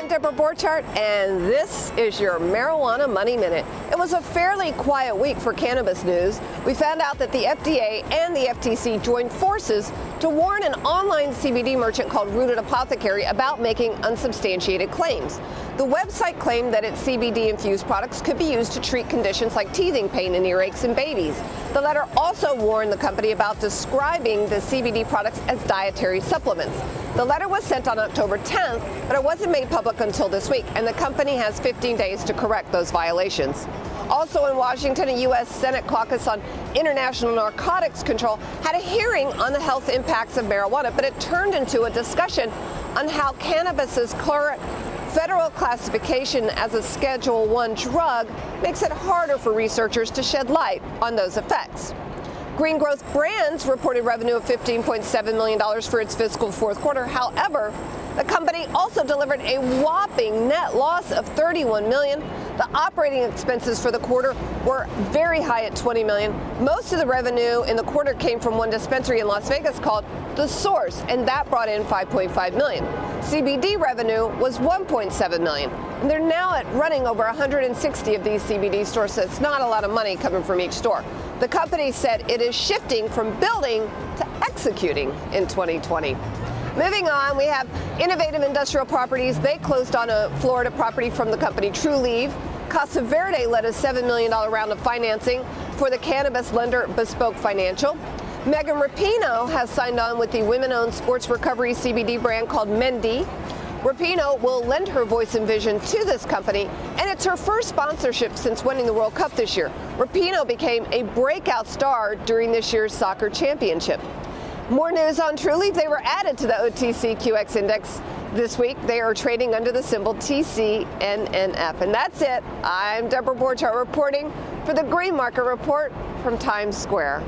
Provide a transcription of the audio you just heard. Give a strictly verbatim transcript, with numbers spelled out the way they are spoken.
I'm Deborah Borchardt, and this is your Marijuana Money Minute. It was a fairly quiet week for cannabis news. We found out that the F D A and the F T C joined forces to warn an online C B D merchant called Rooted Apothecary about making unsubstantiated claims. The website claimed that its C B D-infused products could be used to treat conditions like teething pain and earaches in babies. The letter also warned the company about describing the C B D products as dietary supplements. The letter was sent on October tenth, but it wasn't made public until this week, and the company has fifteen days to correct those violations. Also in Washington, a U S Senate caucus on international narcotics control had a hearing on the health impacts of marijuana, but it turned into a discussion on how cannabis's current federal classification as a Schedule one drug makes it harder for researchers to shed light on those effects. Green Growth Brands reported revenue of fifteen point seven million dollars for its fiscal fourth quarter. However, the company also delivered a whopping net loss of thirty-one million dollars. The operating expenses for the quarter were very high at twenty million dollars. Most of the revenue in the quarter came from one dispensary in Las Vegas called The Source, and that brought in five point five million dollars. C B D revenue was one point seven million dollars. And they're now at running over one hundred sixty of these C B D stores, so it's not a lot of money coming from each store. The company said it is shifting from building to executing in twenty twenty. Moving on, we have Innovative Industrial Properties. They closed on a Florida property from the company Trulieve. Casa Verde led a seven million dollars round of financing for the cannabis lender Bespoke Financial. Megan Rapinoe has signed on with the women-owned sports recovery C B D brand called Mendy. Rapinoe will lend her voice and vision to this company, and it's her first sponsorship since winning the World Cup this year. Rapinoe became a breakout star during this year's soccer championship. More news on Trulieve. They were added to the O T C Q X index this week. They are trading under the symbol T C N N F. And that's it. I'm Deborah Borchardt reporting for the Green Market Report from Times Square.